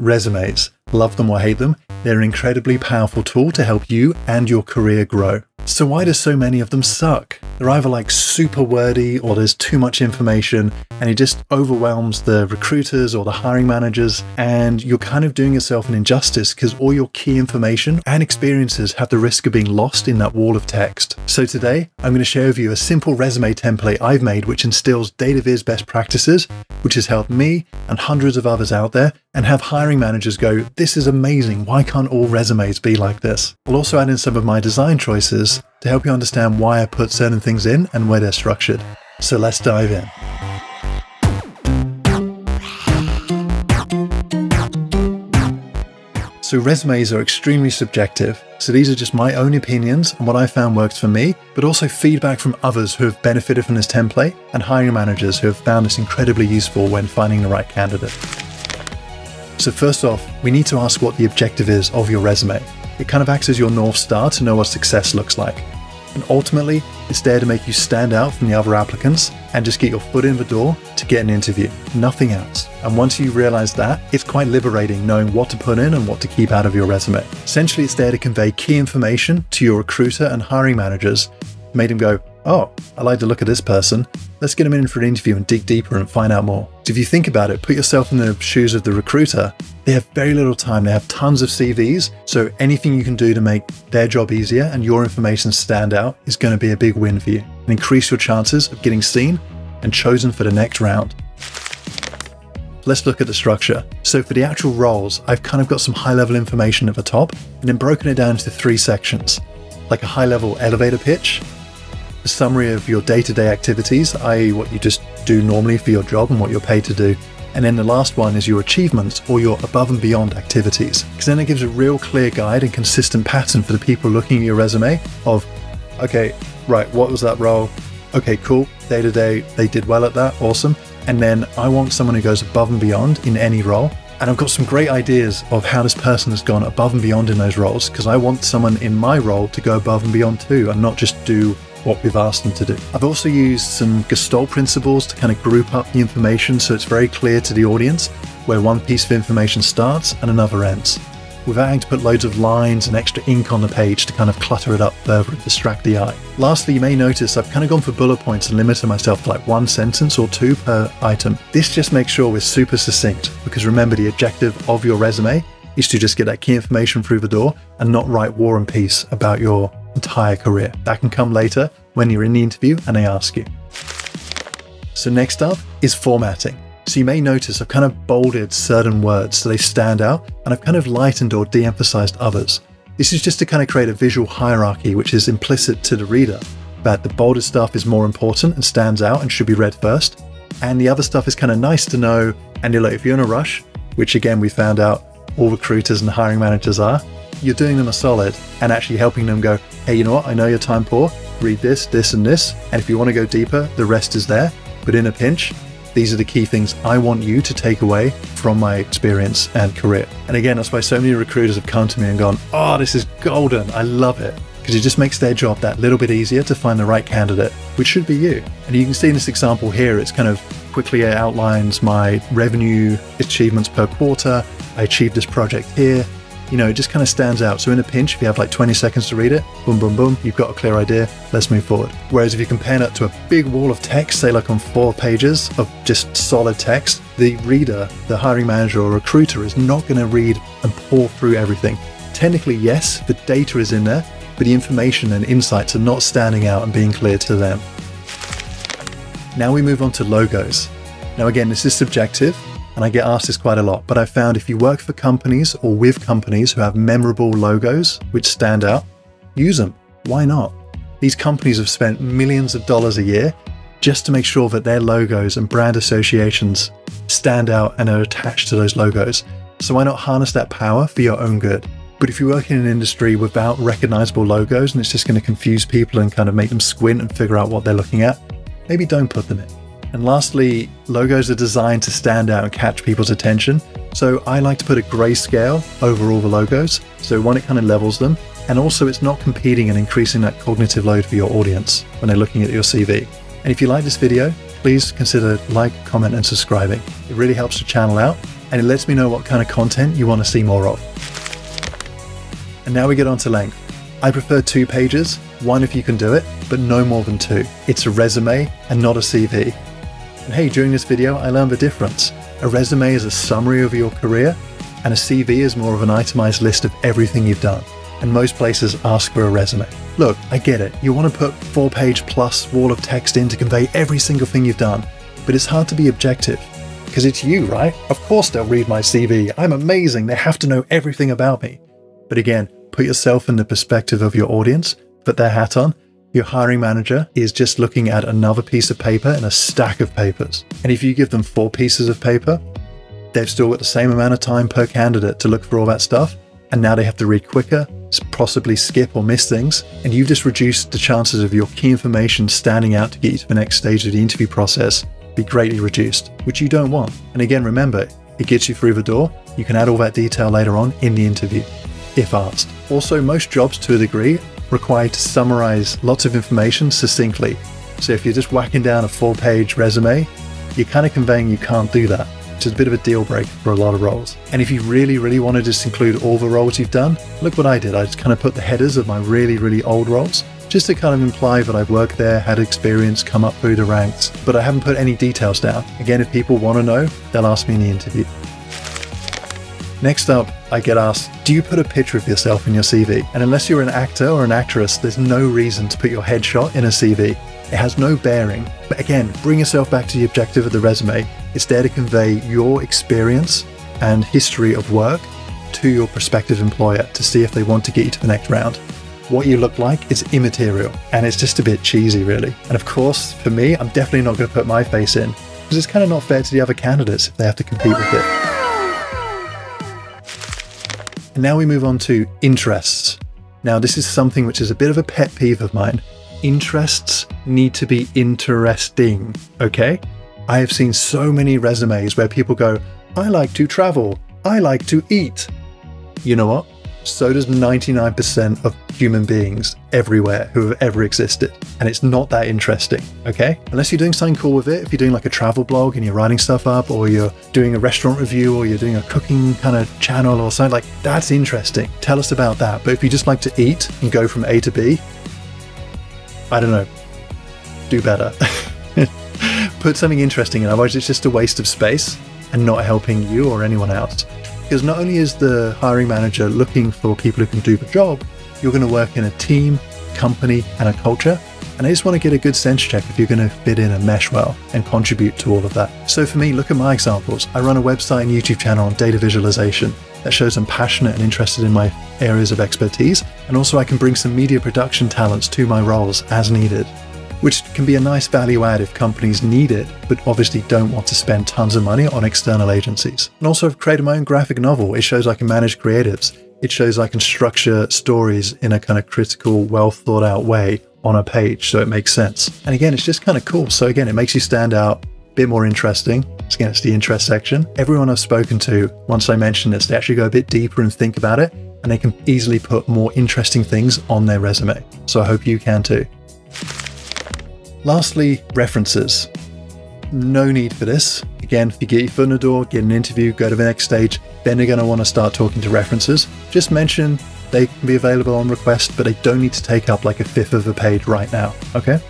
Resumes. Love them or hate them, they're an incredibly powerful tool to help you and your career grow. So why do so many of them suck? They're either like super wordy or there's too much information and it just overwhelms the recruiters or the hiring managers, and you're kind of doing yourself an injustice because all your key information and experiences have the risk of being lost in that wall of text. So today I'm going to share with you a simple resume template I've made which instills DataViz best practices, which has helped me and hundreds of others out there, and have hiring managers go, "This is amazing, why can't all resumes be like this?" I'll also add in some of my design choices to help you understand why I put certain things in and where they're structured. So let's dive in. So resumes are extremely subjective. So these are just my own opinions and what I found works for me, but also feedback from others who have benefited from this template and hiring managers who have found this incredibly useful when finding the right candidate. So first off, we need to ask what the objective is of your resume. It kind of acts as your North Star to know what success looks like. And ultimately, it's there to make you stand out from the other applicants and just get your foot in the door to get an interview, nothing else. And once you realize that, it's quite liberating knowing what to put in and what to keep out of your resume. Essentially, it's there to convey key information to your recruiter and hiring managers, made them go, "Oh, I like the look of this person. Let's get them in for an interview and dig deeper and find out more." If you think about it, put yourself in the shoes of the recruiter. They have very little time. They have tons of CVs. So anything you can do to make their job easier and your information stand out is going to be a big win for you and increase your chances of getting seen and chosen for the next round. Let's look at the structure. So for the actual roles, I've kind of got some high level information at the top and then broken it down into three sections, like a high level elevator pitch, a summary of your day-to-day activities, i.e. what you just do normally for your job and what you're paid to do. And then the last one is your achievements or your above and beyond activities. Because then it gives a real clear guide and consistent pattern for the people looking at your resume of, okay, right, what was that role? Okay, cool, day-to-day, they did well at that, awesome. And then I want someone who goes above and beyond in any role. And I've got some great ideas of how this person has gone above and beyond in those roles, because I want someone in my role to go above and beyond too and not just do what we've asked them to do. I've also used some Gestalt principles to kind of group up the information so it's very clear to the audience where one piece of information starts and another ends, without having to put loads of lines and extra ink on the page to kind of clutter it up further and distract the eye. Lastly, you may notice I've kind of gone for bullet points and limited myself to like one sentence or two per item. This just makes sure we're super succinct, because remember, the objective of your resume is to just get that key information through the door and not write War and Peace about your entire career. That can come later when you're in the interview and they ask you. So next up is formatting. So you may notice I've kind of bolded certain words so they stand out, and I've kind of lightened or de-emphasized others. This is just to kind of create a visual hierarchy which is implicit to the reader, that the bolder stuff is more important and stands out and should be read first, and the other stuff is kind of nice to know, and you're like, if you're in a rush, which again we found out all recruiters and hiring managers are, you're doing them a solid and actually helping them go, "Hey, you know what, I know your time poor, read this, this and this, and if you want to go deeper, the rest is there, but in a pinch, these are the key things I want you to take away from my experience and career." And again, that's why so many recruiters have come to me and gone, "Oh, this is golden, I love it," because it just makes their job that little bit easier to find the right candidate, which should be you. And you can see in this example here, it's kind of quickly outlines my revenue achievements per quarter, I achieved this project here. You know, it just kind of stands out. So in a pinch, if you have like 20 seconds to read it, boom, boom, boom, you've got a clear idea, let's move forward. Whereas if you compare that to a big wall of text, say like on 4 pages of just solid text, the reader, the hiring manager or recruiter is not going to read and pour through everything. Technically, yes, the data is in there, but the information and insights are not standing out and being clear to them. Now we move on to logos. Now again, this is subjective, and I get asked this quite a lot, but I found if you work for companies or with companies who have memorable logos which stand out, use them. Why not? These companies have spent millions of dollars a year just to make sure that their logos and brand associations stand out and are attached to those logos. So why not harness that power for your own good? But if you work in an industry without recognizable logos and it's just going to confuse people and kind of make them squint and figure out what they're looking at, maybe don't put them in. And lastly, logos are designed to stand out and catch people's attention. So I like to put a grayscale over all the logos. So one, it kind of levels them. And also it's not competing and increasing that cognitive load for your audience when they're looking at your CV. And if you like this video, please consider like, comment, and subscribing. It really helps the channel out and it lets me know what kind of content you want to see more of. And now we get on to length. I prefer 2 pages, 1 if you can do it, but no more than 2. It's a resume and not a CV. And hey, during this video I learned the difference. A resume is a summary of your career, and a CV is more of an itemized list of everything you've done. And most places ask for a resume. Look, I get it, you want to put 4-page plus wall of text in to convey every single thing you've done, but it's hard to be objective, because it's you, right? Of course they'll read my CV, I'm amazing, they have to know everything about me. But again, put yourself in the perspective of your audience, put their hat on. Your hiring manager is just looking at another piece of paper and a stack of papers. And if you give them 4 pieces of paper, they've still got the same amount of time per candidate to look for all that stuff, and now they have to read quicker, possibly skip or miss things, and you've just reduced the chances of your key information standing out to get you to the next stage of the interview process be greatly reduced, which you don't want. And again, remember, it gets you through the door. You can add all that detail later on in the interview, if asked. Also, most jobs to a degree require you to summarize lots of information succinctly. So if you're just whacking down a 4-page resume, you're kind of conveying you can't do that, which is a bit of a deal breaker for a lot of roles. And if you really, really want to just include all the roles you've done, look what I did. I just kind of put the headers of my really, really old roles, just to kind of imply that I've worked there, had experience, come up through the ranks, but I haven't put any details down. Again, if people want to know, they'll ask me in the interview. Next up, I get asked, do you put a picture of yourself in your CV? And unless you're an actor or an actress, there's no reason to put your headshot in a CV. It has no bearing. But again, bring yourself back to the objective of the resume. It's there to convey your experience and history of work to your prospective employer to see if they want to get you to the next round. What you look like is immaterial, and it's just a bit cheesy, really. And of course, for me, I'm definitely not going to put my face in, because it's kind of not fair to the other candidates if they have to compete with it. And now we move on to interests. Now, this is something which is a bit of a pet peeve of mine. Interests need to be interesting, okay? I have seen so many resumes where people go, I like to travel, I like to eat. You know what? So does 99% of human beings everywhere who have ever existed. And it's not that interesting, okay? Unless you're doing something cool with it, if you're doing like a travel blog and you're writing stuff up, or you're doing a restaurant review, or you're doing a cooking kind of channel or something, like that's interesting. Tell us about that. But if you just like to eat and go from A to B, I don't know, do better. Put something interesting in, otherwise it's just a waste of space and not helping you or anyone else. Because not only is the hiring manager looking for people who can do the job, you're going to work in a team, company, and a culture. And I just want to get a good sense check if you're going to fit in and mesh well and contribute to all of that. So for me, look at my examples. I run a website and YouTube channel on data visualization that shows I'm passionate and interested in my areas of expertise. And also I can bring some media production talents to my roles as needed, which can be a nice value add if companies need it, but obviously don't want to spend tons of money on external agencies. And also I've created my own graphic novel. It shows I can manage creatives. It shows I can structure stories in a kind of critical, well thought out way on a page, so it makes sense. And again, it's just kind of cool. So again, it makes you stand out, a bit more interesting. Again, it's the interest section. Everyone I've spoken to, once I mention this, they actually go a bit deeper and think about it, and they can easily put more interesting things on their resume. So I hope you can too. Lastly, references. No need for this. Again, if you get your foot in the door, get an interview, go to the next stage, then they're going to want to start talking to references. Just mention they can be available on request, but they don't need to take up like a fifth of a page right now, okay?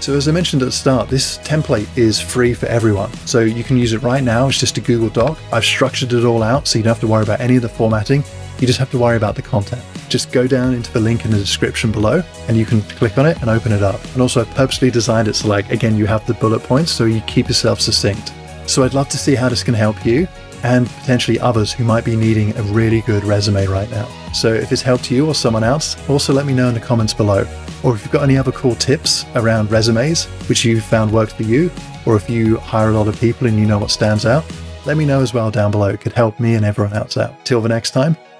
So as I mentioned at the start, this template is free for everyone. So you can use it right now. It's just a Google Doc. I've structured it all out, so you don't have to worry about any of the formatting. You just have to worry about the content. Just go down into the link in the description below and you can click on it and open it up. And also I purposely designed it so, like, again, you have the bullet points so you keep yourself succinct. So I'd love to see how this can help you and potentially others who might be needing a really good resume right now. So if it's helped you or someone else, also let me know in the comments below. Or if you've got any other cool tips around resumes, which you found worked for you, or if you hire a lot of people and you know what stands out, let me know as well down below. It could help me and everyone else out. Till the next time,